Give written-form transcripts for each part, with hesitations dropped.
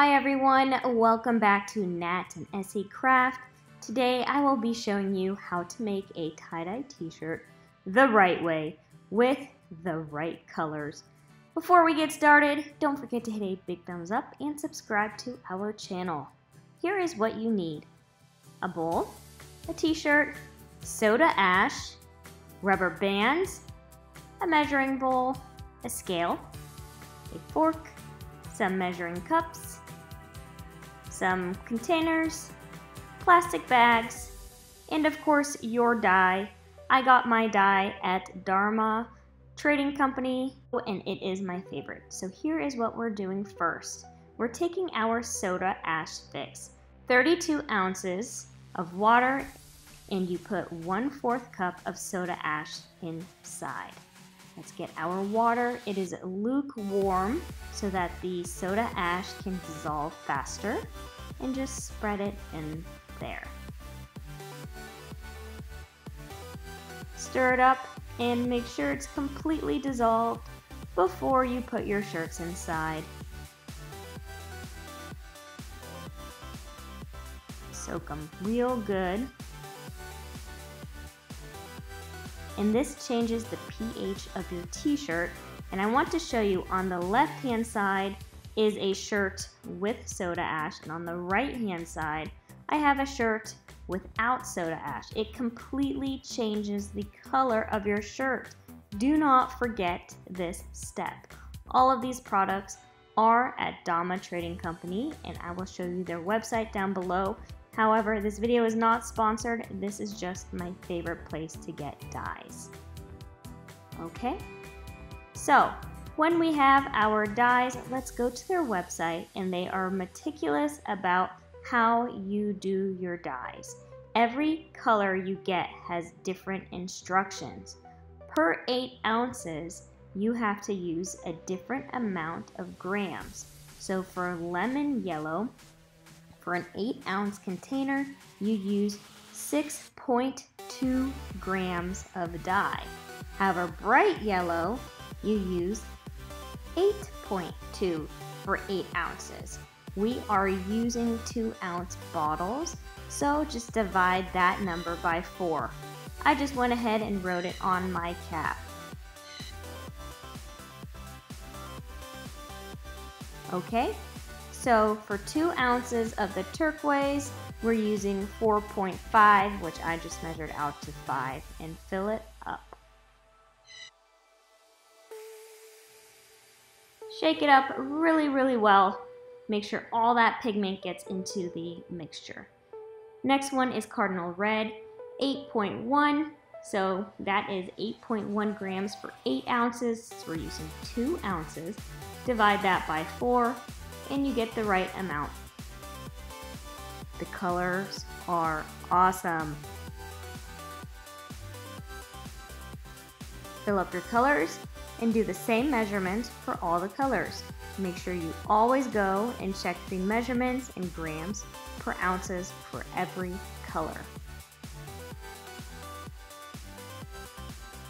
Hi everyone, welcome back to Nat and Essie Craft. Today I will be showing you how to make a tie-dye t-shirt the right way with the right colors. Before we get started, don't forget to hit a big thumbs up and subscribe to our channel. Here is what you need: a bowl, a t-shirt, soda ash, rubber bands, a measuring bowl, a scale, a fork, some measuring cups, some containers, plastic bags, and of course your dye. I got my dye at Dharma Trading Company and it is my favorite. So here is what we're doing first. We're taking our soda ash fix, 32 ounces of water, and you put 1/4 cup of soda ash inside. Let's get our water. It is lukewarm so that the soda ash can dissolve faster, and just spread it in there. Stir it up and make sure it's completely dissolved before you put your shirts inside. Soak them real good. And this changes the pH of your t-shirt. And I want to show you, on the left-hand side is a shirt with soda ash, and on the right-hand side, I have a shirt without soda ash. It completely changes the color of your shirt. Do not forget this step. All of these products are at Dharma Trading Company, and I will show you their website down below. However, this video is not sponsored. This is just my favorite place to get dyes. Okay, so when we have our dyes, let's go to their website, and they are meticulous about how you do your dyes. Every color you get has different instructions. Per 8 ounces, you have to use a different amount of grams. So for lemon yellow, for an 8-ounce container, you use 6.2 grams of dye. However, bright yellow, you use 8.2 for 8 ounces. We are using 2-ounce bottles, so just divide that number by 4. I just went ahead and wrote it on my cap. Okay. So for 2 ounces of the turquoise, we're using 4.5, which I just measured out to 5, and fill it up. Shake it up really, really well. Make sure all that pigment gets into the mixture. Next one is cardinal red, 8.1. So that is 8.1 grams for 8 ounces. So we're using 2 ounces. Divide that by 4. And you get the right amount. The colors are awesome. Fill up your colors and do the same measurements for all the colors. Make sure you always go and check the measurements in grams per ounces for every color.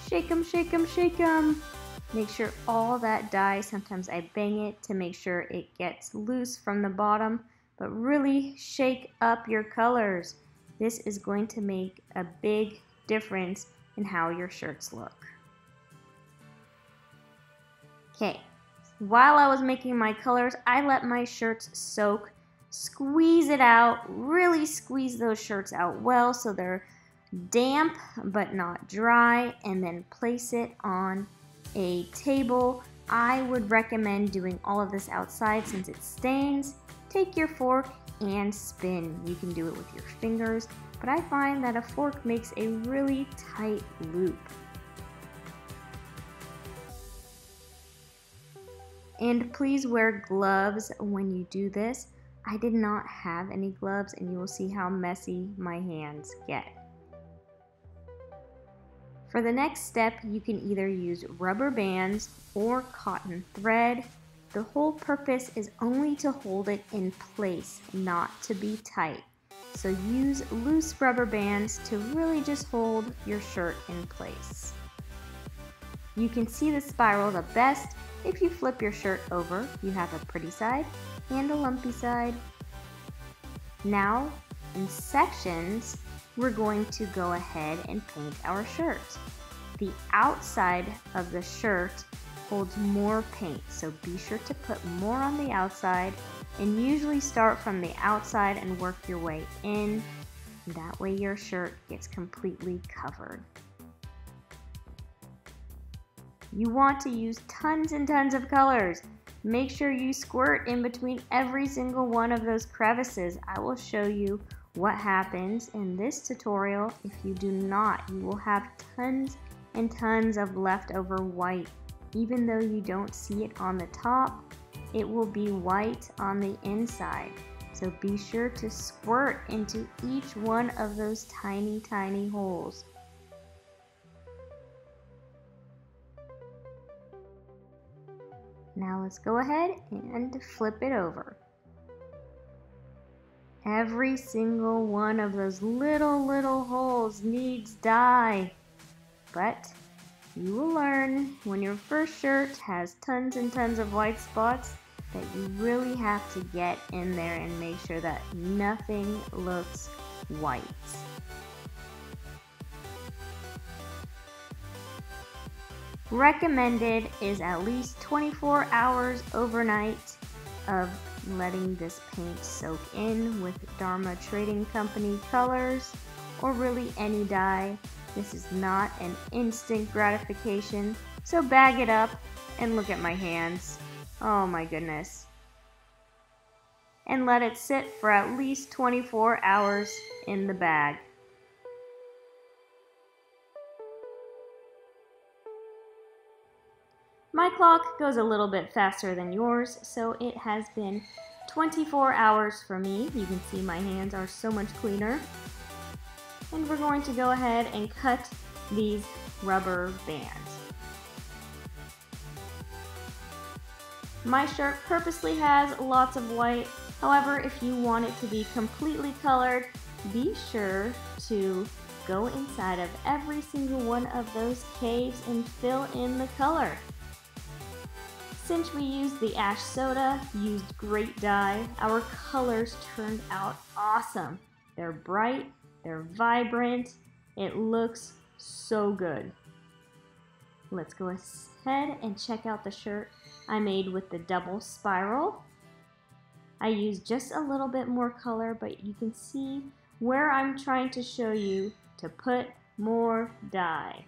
Shake them, shake them, shake them. Make sure all that dye, sometimes I bang it to make sure it gets loose from the bottom, but really shake up your colors. This is going to make a big difference in how your shirts look. Okay, while I was making my colors, I let my shirts soak. Squeeze it out, really squeeze those shirts out well so they're damp but not dry, and then place it on a table. I would recommend doing all of this outside since it stains. Take your fork and spin. You can do it with your fingers, but I find that a fork makes a really tight loop. And please wear gloves when you do this. I did not have any gloves, and you will see how messy my hands get. For the next step, you can either use rubber bands or cotton thread. The whole purpose is only to hold it in place, not to be tight. So use loose rubber bands to really just hold your shirt in place. You can see the spiral the best if you flip your shirt over. You have a pretty side and the lumpy side. Now, in sections, we're going to go ahead and paint our shirt. The outside of the shirt holds more paint, so be sure to put more on the outside, and usually start from the outside and work your way in. That way your shirt gets completely covered. You want to use tons and tons of colors. Make sure you squirt in between every single one of those crevices. I will show you what happens in this tutorial. If you do not, you will have tons and tons of leftover white. Even though you don't see it on the top, it will be white on the inside. So be sure to squirt into each one of those tiny, tiny holes. Now let's go ahead and flip it over. Every single one of those little holes needs dye. But you will learn when your first shirt has tons and tons of white spots that you really have to get in there and make sure that nothing looks white. Recommended is at least 24 hours overnight of letting this paint soak in with Dharma Trading Company colors or really any dye. This is not an instant gratification, so bag it up and look at my hands. Oh my goodness. And let it sit for at least 24 hours in the bag. My clock goes a little bit faster than yours, so it has been 24 hours for me. You can see my hands are so much cleaner. And we're going to go ahead and cut these rubber bands. My shirt purposely has lots of white. However, if you want it to be completely colored, be sure to go inside of every single one of those caves and fill in the color. Since we used the ash soda, used great dye, our colors turned out awesome. They're bright, they're vibrant, it looks so good. Let's go ahead and check out the shirt I made with the double spiral. I used just a little bit more color, but you can see where I'm trying to show you to put more dye.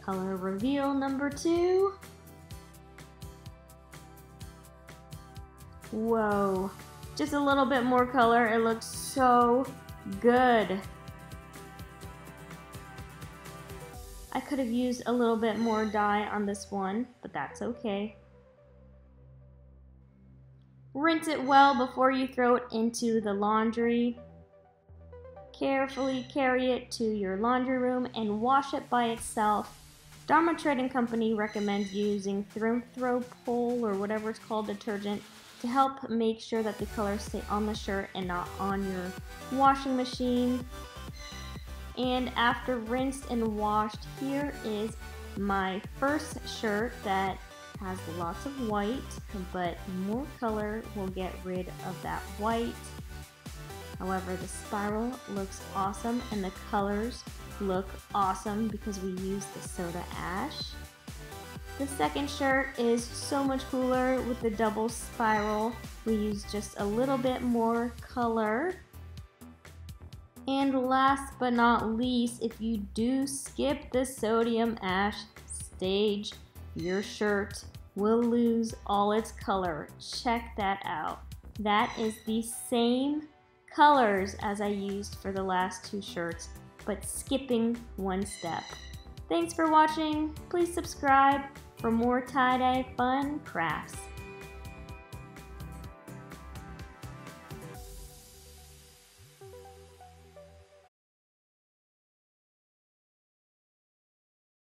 Color reveal number 2. Whoa, just a little bit more color. It looks so good. I could have used a little bit more dye on this one, but that's okay. Rinse it well before you throw it into the laundry. Carefully carry it to your laundry room and wash it by itself. Dharma Trading Company recommends using Thrum Thro Pool or whatever it's called detergent to help make sure that the colors stay on the shirt and not on your washing machine. And after rinsed and washed, here is my first shirt that has lots of white, but more color will get rid of that white. However, the spiral looks awesome and the colors look awesome because we use the soda ash. The second shirt is so much cooler with the double spiral. We use just a little bit more color. And last but not least, if you do skip the sodium ash stage, your shirt will lose all its color. Check that out. That is the same colors as I used for the last two shirts, but skipping one step. Thanks for watching. Please subscribe for more tie-dye fun crafts.